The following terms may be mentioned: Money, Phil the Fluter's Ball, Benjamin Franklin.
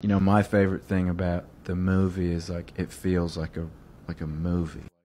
You know, my favorite thing about the movie is, like, it feels like a movie.